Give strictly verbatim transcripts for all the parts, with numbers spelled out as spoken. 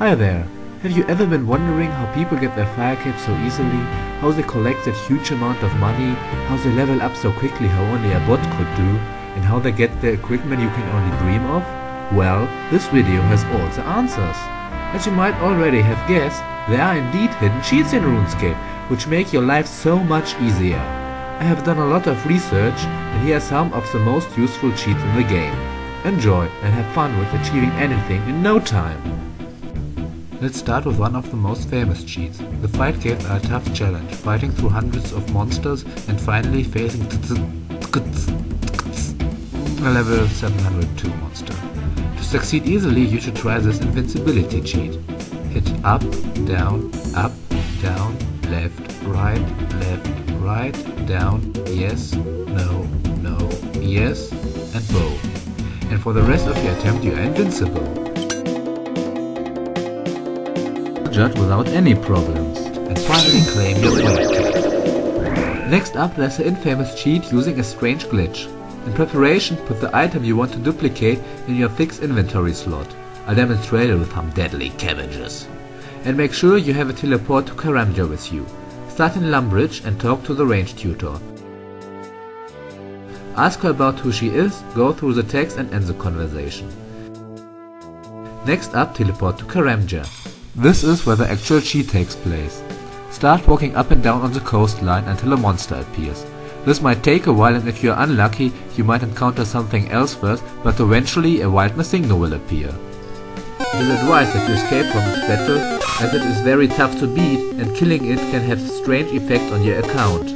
Hi there! Have you ever been wondering how people get their fire caps so easily, how they collect that huge amount of money, how they level up so quickly how only a bot could do, and how they get the equipment you can only dream of? Well, this video has all the answers. As you might already have guessed, there are indeed hidden cheats in RuneScape, which make your life so much easier. I have done a lot of research, and here are some of the most useful cheats in the game. Enjoy and have fun with achieving anything in no time! Let's start with one of the most famous cheats. The fight caves are a tough challenge, fighting through hundreds of monsters and finally facing a level seven hundred two monster. To succeed easily, you should try this invincibility cheat. Hit up, down, up, down, left, right, left, right, down, yes, no, no, yes, and bow. And for the rest of your attempt you are invincible. Without any problems, and finally claim your fire cap. Next up, there's the infamous cheat using a strange glitch. In preparation, put the item you want to duplicate in your fixed inventory slot. I'll demonstrate it with some deadly cabbages. And make sure you have a teleport to Karamja with you. Start in Lumbridge and talk to the range tutor. Ask her about who she is, go through the text and end the conversation. Next up, teleport to Karamja. This is where the actual cheat takes place. Start walking up and down on the coastline until a monster appears. This might take a while, and if you are unlucky you might encounter something else first, but eventually a wild Missingno will appear. It is advised that you escape from this battle, as it is very tough to beat and killing it can have a strange effect on your account.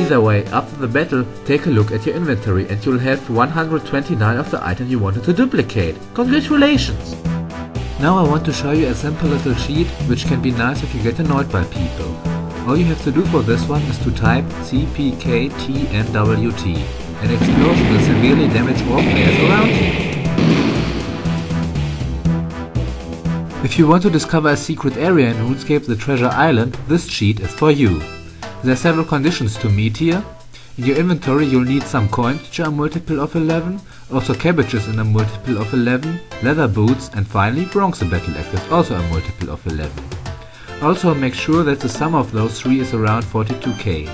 Either way, after the battle take a look at your inventory and you'll have one hundred twenty-nine of the item you wanted to duplicate. Congratulations! Now I want to show you a simple little cheat, which can be nice if you get annoyed by people. All you have to do for this one is to type C P K T N W T. An explosion will severely damage all players around you. If you want to discover a secret area in RuneScape, the Treasure Island, this cheat is for you. There are several conditions to meet here. In your inventory you'll need some coins which are a multiple of eleven, also cabbages in a multiple of eleven, leather boots, and finally bronze battle axe is also a multiple of eleven. Also make sure that the sum of those three is around forty-two K.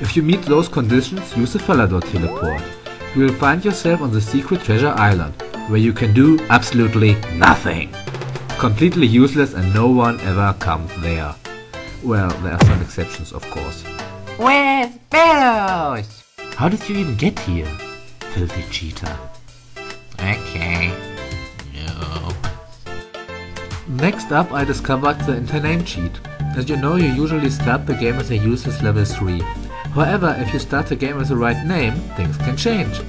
If you meet those conditions, use the Falador teleport. You will find yourself on the secret Treasure Island, where you can do absolutely nothing. Completely useless, and no one ever comes there. Well, there are some exceptions, of course. With bellows! How did you even get here? Filthy cheater. Okay. Nope. Next up, I discovered the Intername cheat. As you know, you usually start the game as a useless level three. However, if you start the game with the right name, things can change.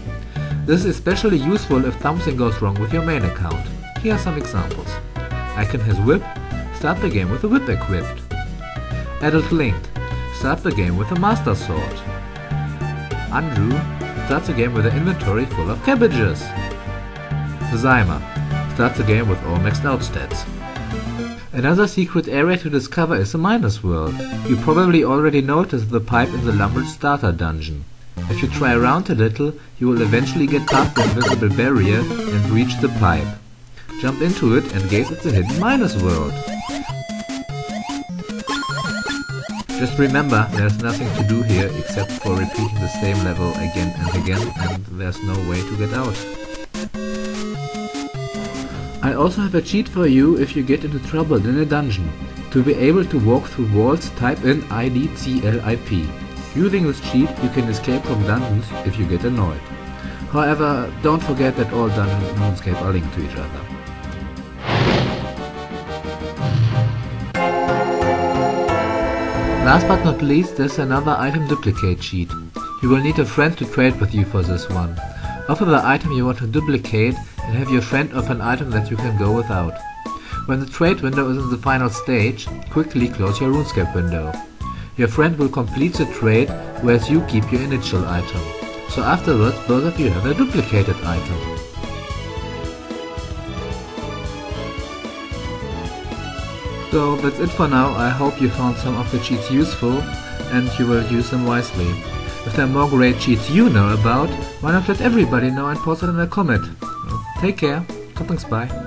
This is especially useful if something goes wrong with your main account. Here are some examples. Icon has whip. Start the game with a whip equipped. Adult linked. Start the game with a master sword. Andrew starts the game with an inventory full of cabbages. Zyma starts the game with all maxed out stats. Another secret area to discover is the Minus World. You probably already noticed the pipe in the Lumbridge starter dungeon. If you try around a little, you will eventually get past the invisible barrier and reach the pipe. Jump into it and gaze at the hidden Minus World. Just remember, there's nothing to do here except for repeating the same level again and again, and there's no way to get out. I also have a cheat for you if you get into trouble in a dungeon. To be able to walk through walls, type in I D C L I P. Using this cheat you can escape from dungeons if you get annoyed. However, don't forget that all dungeons in RuneScape are linked to each other. Last but not least, there's another item duplicate cheat. You will need a friend to trade with you for this one. Offer the item you want to duplicate and have your friend offer an item that you can go without. When the trade window is in the final stage, quickly close your RuneScape window. Your friend will complete the trade, whereas you keep your initial item. So afterwards, both of you have a duplicated item. So that's it for now. I hope you found some of the cheats useful and you will use them wisely. If there are more great cheats you know about, why not let everybody know and post it in a comment. Take care, Karamja.